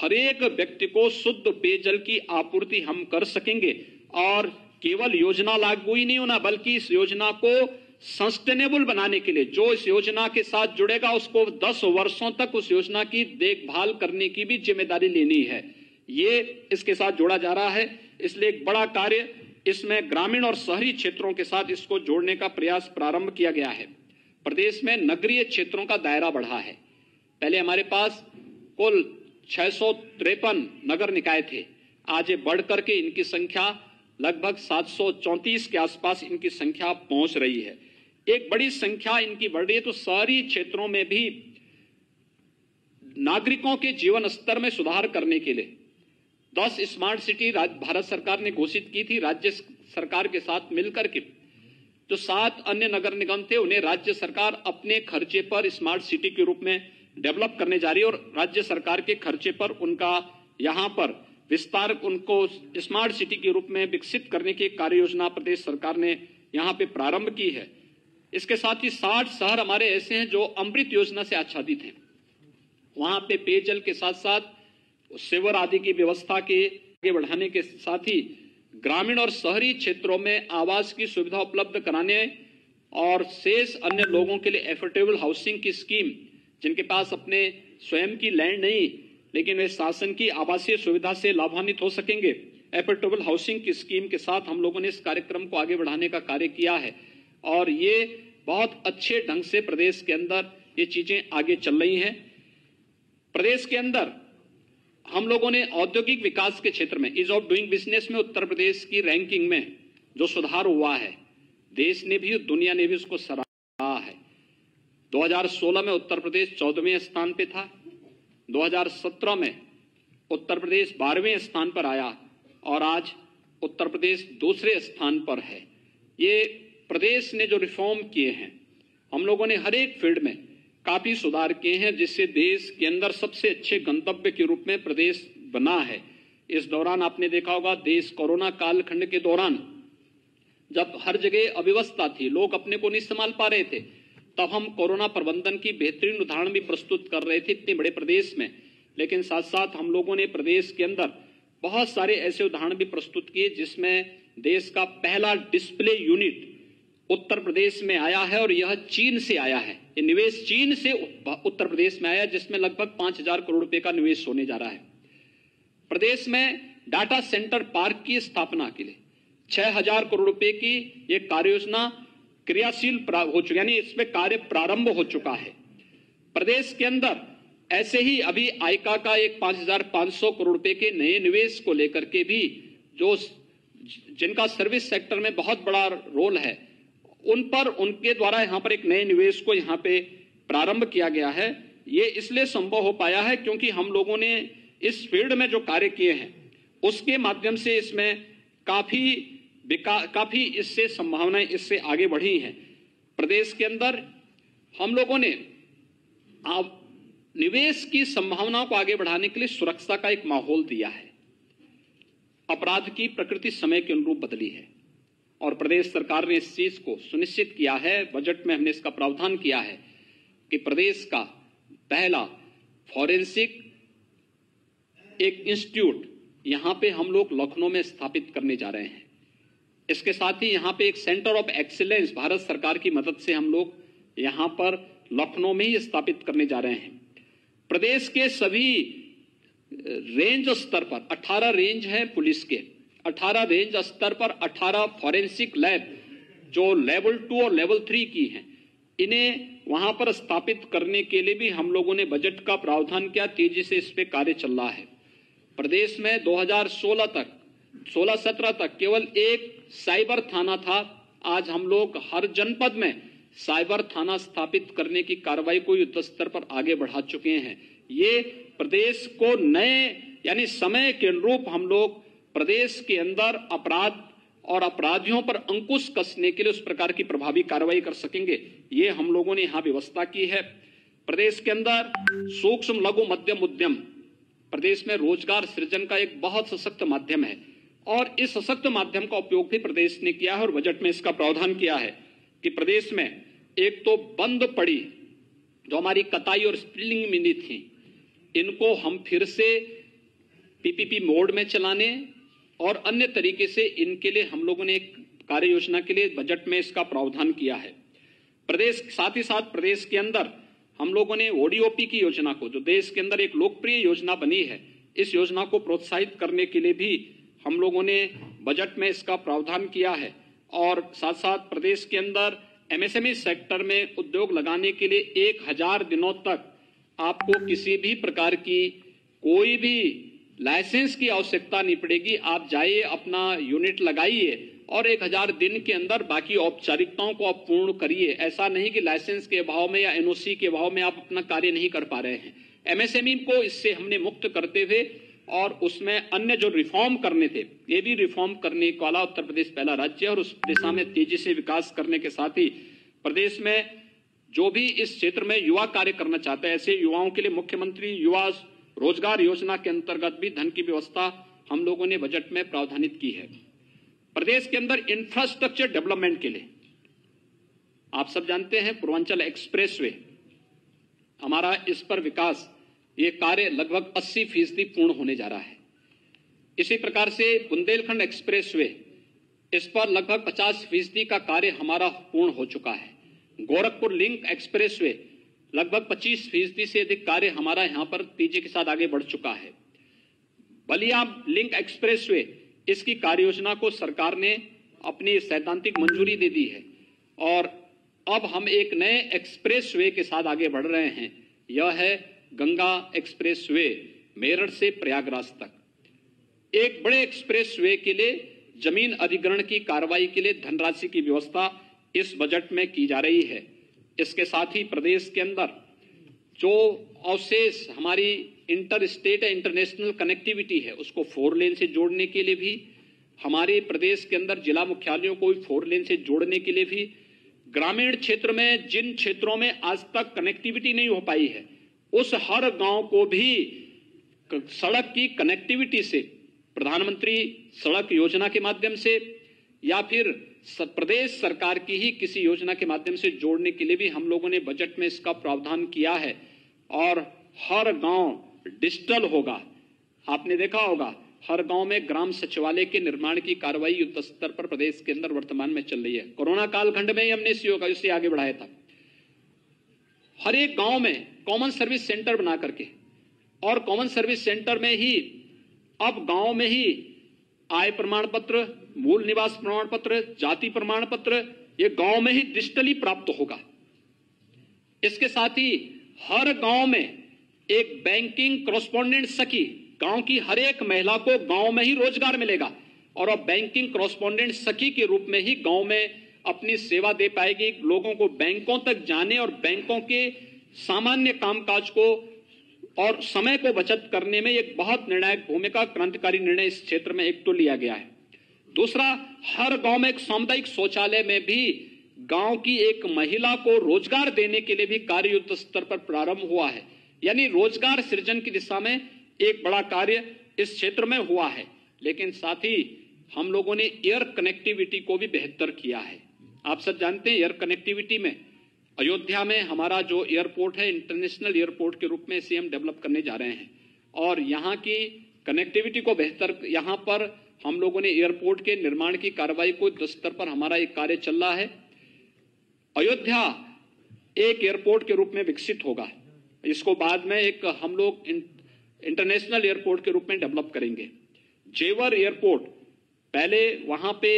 हरेक व्यक्ति को शुद्ध पेयजल की आपूर्ति हम कर सकेंगे। और केवल योजना लागू ही नहीं होना, बल्कि इस योजना को सस्टेनेबल बनाने के लिए जो इस योजना के साथ जुड़ेगा उसको 10 वर्षों तक उस योजना की देखभाल करने की भी जिम्मेदारी लेनी है। ये इसके साथ जोड़ा जा रहा है, इसलिए एक बड़ा कार्य इसमें ग्रामीण और शहरी क्षेत्रों के साथ इसको जोड़ने का प्रयास प्रारंभ किया गया है। प्रदेश में नगरीय क्षेत्रों का दायरा बढ़ा है। पहले हमारे पास कुल 653 नगर निकाय थे, आज ये बढ़ करके इनकी संख्या लगभग 734 के आसपास इनकी संख्या पहुंच रही है। एक बड़ी संख्या इनकी बढ़ रही है, तो शहरी क्षेत्रों में भी नागरिकों के जीवन स्तर में सुधार करने के लिए 10 स्मार्ट सिटी भारत सरकार ने घोषित की थी राज्य सरकार के साथ मिलकर के। जो 7 अन्य नगर निगम थे उन्हें राज्य सरकार अपने खर्चे पर स्मार्ट सिटी के रूप में डेवलप करने जा रही है, और राज्य सरकार के खर्चे पर उनका यहाँ पर विस्तार, उनको स्मार्ट सिटी के रूप में विकसित करने की कार्य योजना प्रदेश सरकार ने यहाँ पे प्रारंभ की है। इसके साथ ही 60 शहर हमारे ऐसे हैं जो अमृत योजना से आच्छादित हैं, वहां पे पेयजल के साथ साथ सेवर आदि की व्यवस्था के आगे बढ़ाने के साथ ही ग्रामीण और शहरी क्षेत्रों में आवास की सुविधा उपलब्ध कराने और शेष अन्य लोगों के लिए एफोर्डेबल हाउसिंग की स्कीम, जिनके पास अपने स्वयं की लैंड नहीं लेकिन वे शासन की आवासीय सुविधा से लाभान्वित हो सकेंगे, एफोर्डेबल हाउसिंग की स्कीम के साथ हम लोगों ने इस कार्यक्रम को आगे बढ़ाने का कार्य किया है। और ये बहुत अच्छे ढंग से प्रदेश के अंदर ये चीजें आगे चल रही हैं। प्रदेश के अंदर हम लोगों ने औद्योगिक विकास के क्षेत्र में, ईज ऑफ डूइंग बिजनेस में उत्तर प्रदेश की रैंकिंग में जो सुधार हुआ है, देश ने भी दुनिया ने भी उसको सराहा है। 2016 में उत्तर प्रदेश 14वें स्थान पे था, 2017 में उत्तर प्रदेश 12वें स्थान पर आया और आज उत्तर प्रदेश दूसरे स्थान पर है। ये प्रदेश ने जो रिफॉर्म किए हैं, हम लोगों ने हर एक फील्ड में काफी सुधार किए हैं, जिससे देश के अंदर सबसे अच्छे गंतव्य के रूप में प्रदेश बना है। इस दौरान आपने देखा होगा, देश कोरोना कालखंड के दौरान जब हर जगह अव्यवस्था थी, लोग अपने को नहीं संभाल पा रहे थे, तब हम कोरोना प्रबंधन की बेहतरीन उदाहरण भी प्रस्तुत कर रहे थे इतने बड़े प्रदेश में। लेकिन साथ साथ हम लोगों ने प्रदेश के अंदर बहुत सारे ऐसे उदाहरण भी प्रस्तुत किए जिसमें देश का पहला डिस्प्ले यूनिट उत्तर प्रदेश में आया है, और यह चीन से आया है, ये निवेश चीन से उत्तर प्रदेश में आया है, जिसमें लगभग 5,000 करोड़ रुपए का निवेश होने जा रहा है। प्रदेश में डाटा सेंटर पार्क की स्थापना के लिए 6,000 करोड़ रुपए की ये कार्य योजना क्रियाशील हो चुकी, यानी इसमें कार्य प्रारंभ हो चुका है। प्रदेश के अंदर ऐसे ही अभी आयका का एक 5,500 करोड़ रुपए के नए निवेश को लेकर के भी जो जिनका सर्विस सेक्टर में बहुत बड़ा रोल है, उन पर उनके द्वारा यहाँ पर एक नए निवेश को यहाँ पे प्रारंभ किया गया है। ये इसलिए संभव हो पाया है क्योंकि हम लोगों ने इस फील्ड में जो कार्य किए हैं उसके माध्यम से इसमें काफी इससे संभावनाएं इससे आगे बढ़ी हैं। प्रदेश के अंदर हम लोगों ने निवेश की संभावनाओं को आगे बढ़ाने के लिए सुरक्षा का एक माहौल दिया है। अपराध की प्रकृति समय के अनुरूप बदली है और प्रदेश सरकार ने इस चीज को सुनिश्चित किया है। बजट में हमने इसका प्रावधान किया है कि प्रदेश का पहला फॉरेंसिक एक इंस्टीट्यूट यहाँ पे हम लोग लखनऊ में स्थापित करने जा रहे हैं। इसके साथ ही यहाँ पे एक सेंटर ऑफ एक्सीलेंस भारत सरकार की मदद से हम लोग यहाँ पर लखनऊ में ही स्थापित करने जा रहे हैं। प्रदेश के सभी रेंज स्तर पर 18 रेंज है पुलिस के, 18 रेंज स्तर पर 18 फॉरेंसिक लैब जो लेवल 2 और लेवल 3 की हैं, इन्हें वहां पर स्थापित करने के लिए भी हम लोगों ने बजट का प्रावधान किया। तेजी से इस पे कार्य चल रहा है। प्रदेश में 2016 तक 16-17 तक केवल एक साइबर थाना था। आज हम लोग हर जनपद में साइबर थाना स्थापित करने की कार्रवाई को युद्ध स्तर पर आगे बढ़ा चुके हैं। ये प्रदेश को नए यानी समय के अनुरूप हम लोग प्रदेश के अंदर अपराध और अपराधियों पर अंकुश कसने के लिए उस प्रकार की प्रभावी कार्रवाई कर सकेंगे। ये हम लोगों ने यहाँ व्यवस्था की है। प्रदेश के अंदर सूक्ष्म लघु मध्यम उद्यम प्रदेश में रोजगार सृजन का एक बहुत सशक्त माध्यम है और इस सशक्त माध्यम का उपयोग भी प्रदेश ने किया है और बजट में इसका प्रावधान किया है कि प्रदेश में एक तो बंद पड़ी जो हमारी कताई और स्पिनिंग मिनी थी, इनको हम फिर से पीपीपी मोड में चलाने और अन्य तरीके से इनके लिए हम लोगों ने एक कार्य योजना के लिए बजट में इसका प्रावधान किया है। प्रदेश साथ ही साथ प्रदेश के अंदर हम लोगों ने ओडीओपी की योजना को, जो देश के अंदर एक लोकप्रिय योजना बनी है, इस योजना को प्रोत्साहित करने के लिए भी हम लोगों ने बजट में इसका प्रावधान किया है। और साथ साथ प्रदेश के अंदर एमएसएमई सेक्टर में उद्योग लगाने के लिए 1000 दिनों तक आपको किसी भी प्रकार की कोई भी लाइसेंस की आवश्यकता नहीं पड़ेगी। आप जाइए, अपना यूनिट लगाइए और 1000 दिन के अंदर बाकी औपचारिकताओं को आप पूर्ण करिए। ऐसा नहीं कि लाइसेंस के अभाव में या एनओसी के अभाव में आप अपना कार्य नहीं कर पा रहे हैं। एमएसएमई को इससे हमने मुक्त करते हुए और उसमें अन्य जो रिफॉर्म करने थे, ये भी रिफॉर्म करने वाला उत्तर प्रदेश पहला राज्य है और उस दिशा में तेजी से विकास करने के साथ ही प्रदेश में जो भी इस क्षेत्र में युवा कार्य करना चाहता है, ऐसे युवाओं के लिए मुख्यमंत्री युवा रोजगार योजना के अंतर्गत भी धन की व्यवस्था हम लोगों ने बजट में प्रावधानित की है। प्रदेश के अंदर इंफ्रास्ट्रक्चर डेवलपमेंट के लिए आप सब जानते हैं पूर्वांचल एक्सप्रेसवे, हमारा इस पर विकास ये कार्य लगभग 80% पूर्ण होने जा रहा है। इसी प्रकार से बुंदेलखंड एक्सप्रेसवे, इस पर लगभग 50% का कार्य हमारा पूर्ण हो चुका है। गोरखपुर लिंक एक्सप्रेसवे लगभग 25% से अधिक कार्य हमारा यहाँ पर तेजी के साथ आगे बढ़ चुका है। बलिया लिंक एक्सप्रेसवे, इसकी कार्य योजना को सरकार ने अपनी सैद्धांतिक मंजूरी दे दी है और अब हम एक नए एक्सप्रेसवे के साथ आगे बढ़ रहे हैं। यह है गंगा एक्सप्रेसवे, मेरठ से प्रयागराज तक। एक बड़े एक्सप्रेसवे के लिए जमीन अधिग्रहण की कार्रवाई के लिए धनराशि की व्यवस्था इस बजट में की जा रही है। इसके साथ ही प्रदेश के अंदर जो अवशेष हमारी इंटर स्टेट या इंटरनेशनल कनेक्टिविटी है, उसको 4 लेन से जोड़ने के लिए भी, हमारे प्रदेश के अंदर जिला मुख्यालयों को भी 4 लेन से जोड़ने के लिए भी, ग्रामीण क्षेत्र में जिन क्षेत्रों में आज तक कनेक्टिविटी नहीं हो पाई है, उस हर गांव को भी सड़क की कनेक्टिविटी से प्रधानमंत्री सड़क योजना के माध्यम से या फिर प्रदेश सरकार की ही किसी योजना के माध्यम से जोड़ने के लिए भी हम लोगों ने बजट में इसका प्रावधान किया है। और हर गांव डिजिटल होगा। आपने देखा होगा हर गांव में ग्राम सचिवालय के निर्माण की कार्रवाई युद्ध स्तर पर प्रदेश के अंदर वर्तमान में चल रही है। कोरोना कालखंड में ही हमने इसे आगे बढ़ाया था। हर एक गांव में कॉमन सर्विस सेंटर बना करके और कॉमन सर्विस सेंटर में ही अब गांव में ही आय प्रमाण पत्र, मूल निवास प्रमाण पत्र, जाति प्रमाण पत्र, ये गांव में ही डिजिटली प्राप्त होगा। इसके साथ ही हर गांव में एक बैंकिंग कॉरेस्पॉन्डेंट सखी, गांव की हर एक महिला को गांव में ही रोजगार मिलेगा और अब बैंकिंग कॉरेस्पॉन्डेंट सखी के रूप में ही गांव में अपनी सेवा दे पाएगी, लोगों को बैंकों तक जाने और बैंकों के सामान्य कामकाज को और समय को बचत करने में एक बहुत निर्णायक भूमिका, क्रांतिकारी निर्णय इस क्षेत्र में एक तो लिया गया है। दूसरा, हर गांव में एक सामुदायिक शौचालय में भी गांव की एक महिला को रोजगार देने के लिए भी कार्य युद्ध स्तर पर प्रारंभ हुआ है। यानी रोजगार सृजन की दिशा में एक बड़ा कार्य इस क्षेत्र में हुआ है। लेकिन साथ ही हम लोगों ने एयर कनेक्टिविटी को भी बेहतर किया है। आप सब जानते हैं एयर कनेक्टिविटी में अयोध्या में हमारा जो एयरपोर्ट है, इंटरनेशनल एयरपोर्ट के रूप में इसे हम डेवलप करने जा रहे हैं और यहाँ की कनेक्टिविटी को बेहतर, यहाँ पर हम लोगों ने एयरपोर्ट के निर्माण की कार्रवाई को स्तर पर हमारा एक कार्य चल रहा है। अयोध्या एक एयरपोर्ट के रूप में विकसित होगा, इसको बाद में एक हम लोग इंटरनेशनल एयरपोर्ट के रूप में डेवलप करेंगे। जेवर एयरपोर्ट पहले वहां पे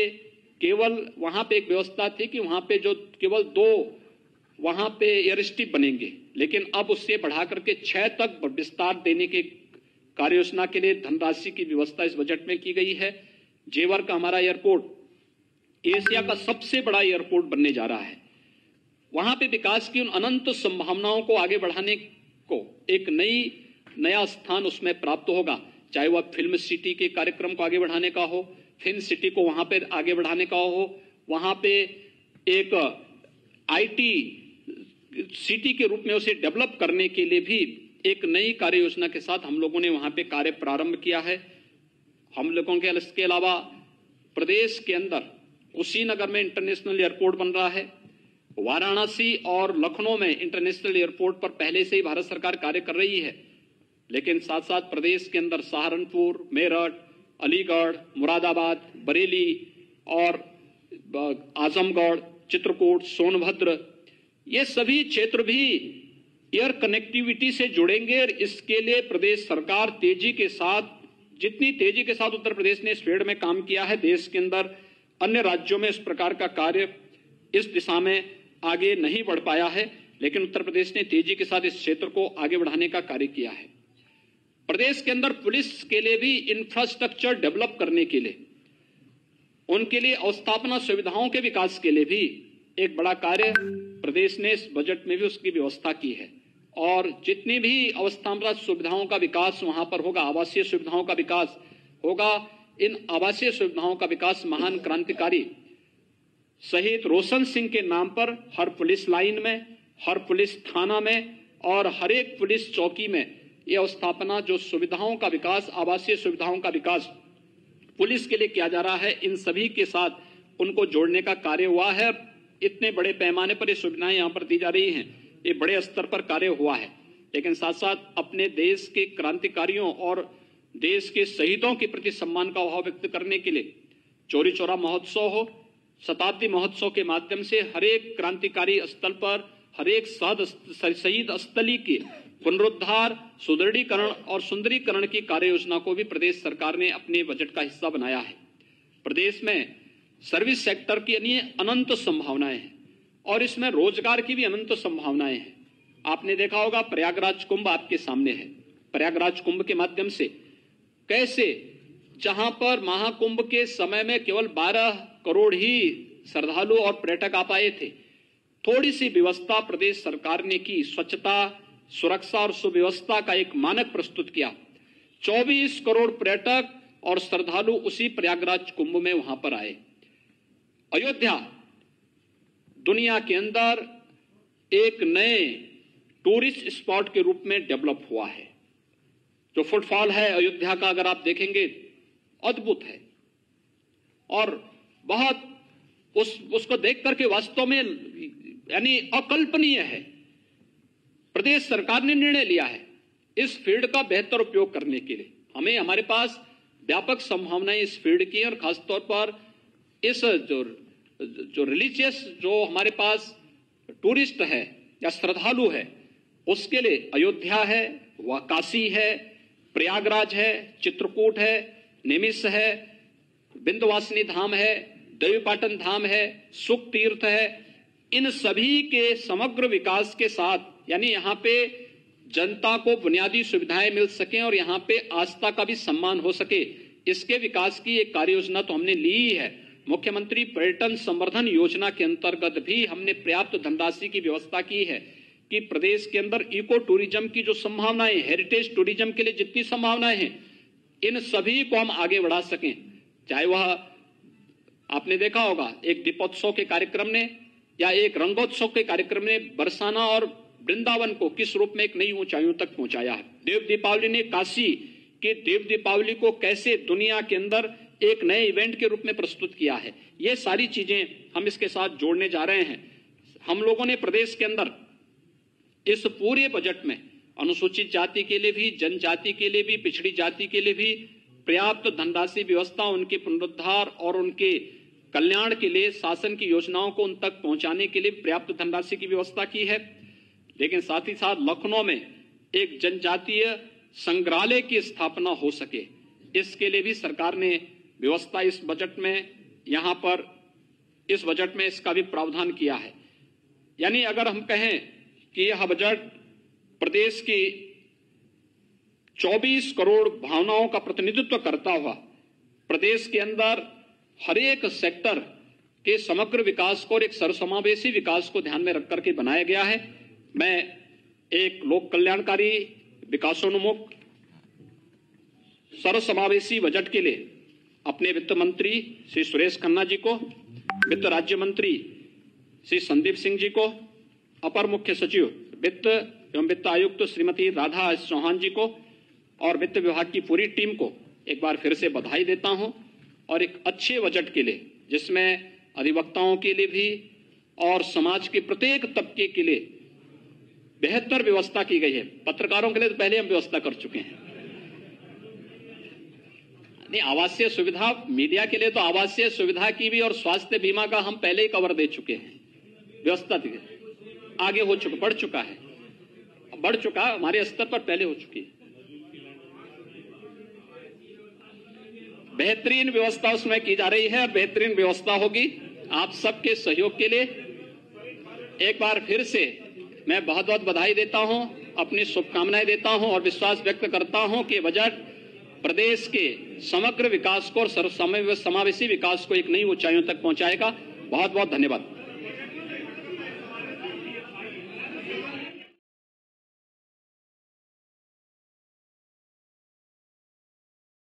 केवल वहां पे एक व्यवस्था थी कि वहां पे जो केवल दो वहां पे एयर स्ट्रिप बनेंगे, लेकिन अब उससे बढ़ा करके 6 तक विस्तार देने के कार्य योजना के लिए धनराशि की व्यवस्था इस बजट में की गई है। जेवर का हमारा एयरपोर्ट एशिया का सबसे बड़ा एयरपोर्ट बनने जा रहा है। वहां पे विकास की उन अनंत संभावनाओं को आगे बढ़ाने को एक नया स्थान उसमें प्राप्त होगा, चाहे वह फिल्म सिटी के कार्यक्रम को आगे बढ़ाने का हो, फिल्म सिटी को वहां पे आगे बढ़ाने का हो, वहां पे एक आईटी सिटी के रूप में उसे डेवलप करने के लिए भी एक नई कार्य योजना के साथ हम लोगों ने वहां पे कार्य प्रारंभ किया है। हम लोगों के इसके अलावा प्रदेश के अंदर कुशीनगर में इंटरनेशनल एयरपोर्ट बन रहा है, वाराणसी और लखनऊ में इंटरनेशनल एयरपोर्ट पर पहले से ही भारत सरकार कार्य कर रही है, लेकिन साथ साथ प्रदेश के अंदर सहारनपुर, मेरठ, अलीगढ़, मुरादाबाद, बरेली और आजमगढ़, चित्रकूट, सोनभद्र, ये सभी क्षेत्र भी एयर कनेक्टिविटी से जुड़ेंगे। और इसके लिए प्रदेश सरकार तेजी के साथ, जितनी तेजी के साथ उत्तर प्रदेश ने इस फील्ड में काम किया है, देश के अंदर अन्य राज्यों में इस प्रकार का कार्य इस दिशा में आगे नहीं बढ़ पाया है, लेकिन उत्तर प्रदेश ने तेजी के साथ इस क्षेत्र को आगे बढ़ाने का कार्य किया है। प्रदेश के अंदर पुलिस के लिए भी इंफ्रास्ट्रक्चर डेवलप करने के लिए, उनके लिए अवस्थापना सुविधाओं के विकास के लिए भी एक बड़ा कार्य प्रदेश ने इस बजट में भी उसकी व्यवस्था की है। और जितनी भी अवस्थापना सुविधाओं का विकास वहां पर होगा, आवासीय सुविधाओं का विकास होगा, इन आवासीय सुविधाओं का विकास महान क्रांतिकारी शहीद रोशन सिंह के नाम पर हर पुलिस लाइन में, हर पुलिस थाना में और हर एक पुलिस चौकी में ये अवस्थापना जो सुविधाओं का विकास, आवासीय सुविधाओं का विकास पुलिस के लिए किया जा रहा है, इन सभी के साथ उनको जोड़ने का कार्य हुआ है। इतने बड़े पैमाने पर ये सुविधाएं यहाँ पर दी जा रही हैं, ये बड़े स्तर पर कार्य हुआ है। लेकिन साथ साथ अपने देश के क्रांतिकारियों और देश के शहीदों के प्रति सम्मान का भाव व्यक्त करने के लिए चोरी-चौरा महोत्सव हो, शताब्दी महोत्सव के माध्यम से हर एक क्रांतिकारी स्थल पर हर एक शहीद स्थली के पुनरुद्धार, सुदृढ़ीकरण और सुंदरीकरण की कार्य योजना को भी प्रदेश सरकार ने अपने बजट का हिस्सा बनाया है। प्रदेश में सर्विस सेक्टर की अनंत संभावनाएं हैं और इसमें रोजगार की भी अनंत संभावनाएं हैं। आपने देखा होगा प्रयागराज कुंभ आपके सामने है। प्रयागराज कुंभ के माध्यम से कैसे जहां पर महाकुंभ के समय में केवल 12 करोड़ ही श्रद्धालु और पर्यटक आ पाए थे, थोड़ी सी व्यवस्था प्रदेश सरकार ने की, स्वच्छता, सुरक्षा और सुव्यवस्था का एक मानक प्रस्तुत किया। 24 करोड़ पर्यटक और श्रद्धालु उसी प्रयागराज कुंभ में वहां पर आए। अयोध्या दुनिया के अंदर एक नए टूरिस्ट स्पॉट के रूप में डेवलप हुआ है। जो फुटफॉल है अयोध्या का, अगर आप देखेंगे अद्भुत है और बहुत उसको देख करके वास्तव में यानी अकल्पनीय है। प्रदेश सरकार ने निर्णय लिया है इस फील्ड का बेहतर उपयोग करने के लिए। हमें हमारे पास व्यापक संभावनाएं इस फील्ड की हैं और खासतौर पर इस जो रिलीजियस जो हमारे पास टूरिस्ट है या श्रद्धालु है, उसके लिए अयोध्या है, काशी है, प्रयागराज है, चित्रकूट है, निमिष है, बिंदवासिनी धाम है, देवीपाटन धाम है, सुख तीर्थ है, इन सभी के समग्र विकास के साथ यानी यहाँ पे जनता को बुनियादी सुविधाएं मिल सकें और यहाँ पे आस्था का भी सम्मान हो सके, इसके विकास की एक कार्य योजना तो हमने ली है। मुख्यमंत्री पर्यटन संवर्धन योजना के अंतर्गत भी हमने पर्याप्त धनराशि की व्यवस्था की है कि प्रदेश के अंदर इको टूरिज्म की जो संभावनाएं, हेरिटेज टूरिज्म के लिए जितनी संभावनाएं हैं, इन सभी को हम आगे बढ़ा सकें। चाहे वह आपने देखा होगा एक दीपोत्सव के कार्यक्रम ने या एक रंगोत्सव के कार्यक्रम ने बरसाना और वृंदावन को किस रूप में एक नई ऊंचाइयों तक पहुंचाया है। देव दीपावली ने काशी के देव दीपावली को कैसे दुनिया के अंदर एक नए इवेंट के रूप में प्रस्तुत किया है, ये सारी चीजें हम इसके साथ जोड़ने जा रहे हैं। हम लोगों ने प्रदेश के अंदर इस पूरे बजट में अनुसूचित जाति के लिए भी, जनजाति के लिए भी, पिछड़ी जाति के लिए भी पर्याप्त धनराशि व्यवस्था, उनके पुनरुद्धार और उनके कल्याण के लिए शासन की योजनाओं को उन तक पहुंचाने के लिए पर्याप्त धनराशि की व्यवस्था की है। लेकिन साथ ही साथ लखनऊ में एक जनजातीय संग्रहालय की स्थापना हो सके, इसके लिए भी सरकार ने व्यवस्था इस बजट में, यहाँ पर इस बजट में इसका भी प्रावधान किया है। यानी अगर हम कहें कि यह बजट प्रदेश की 24 करोड़ भावनाओं का प्रतिनिधित्व करता हुआ प्रदेश के अंदर हर एक सेक्टर के समग्र विकास को और एक सर्वसमावेशी विकास को ध्यान में रख करके बनाया गया है। मैं एक लोक कल्याणकारी, विकासोन्मुख, सर्वसमावेशी बजट के लिए अपने वित्त मंत्री श्री सुरेश खन्ना जी को, वित्त राज्य मंत्री श्री संदीप सिंह जी को, अपर मुख्य सचिव वित्त एवं वित्त आयुक्त श्रीमती राधा एस. सुहान जी को और वित्त विभाग की पूरी टीम को एक बार फिर से बधाई देता हूं, और एक अच्छे बजट के लिए जिसमें अधिवक्ताओं के लिए भी और समाज के प्रत्येक तबके के लिए बेहतर व्यवस्था की गई है। पत्रकारों के लिए तो पहले हम व्यवस्था कर चुके हैं, नहीं आवासीय सुविधा, मीडिया के लिए तो आवासीय सुविधा की भी और स्वास्थ्य बीमा का हम पहले ही कवर दे चुके हैं, व्यवस्था आगे हो चुका, बढ़ चुका हमारे स्तर पर पहले हो चुकी है। बेहतरीन व्यवस्था उसमें की जा रही है और बेहतरीन व्यवस्था होगी। आप सबके सहयोग के लिए एक बार फिर से मैं बहुत बहुत बधाई देता हूं, अपनी शुभकामनाएं देता हूं और विश्वास व्यक्त करता हूं कि बजट प्रदेश के समग्र विकास को और सर्वसमावेशी विकास को एक नई ऊंचाइयों तक पहुंचाएगा। बहुत बहुत धन्यवाद।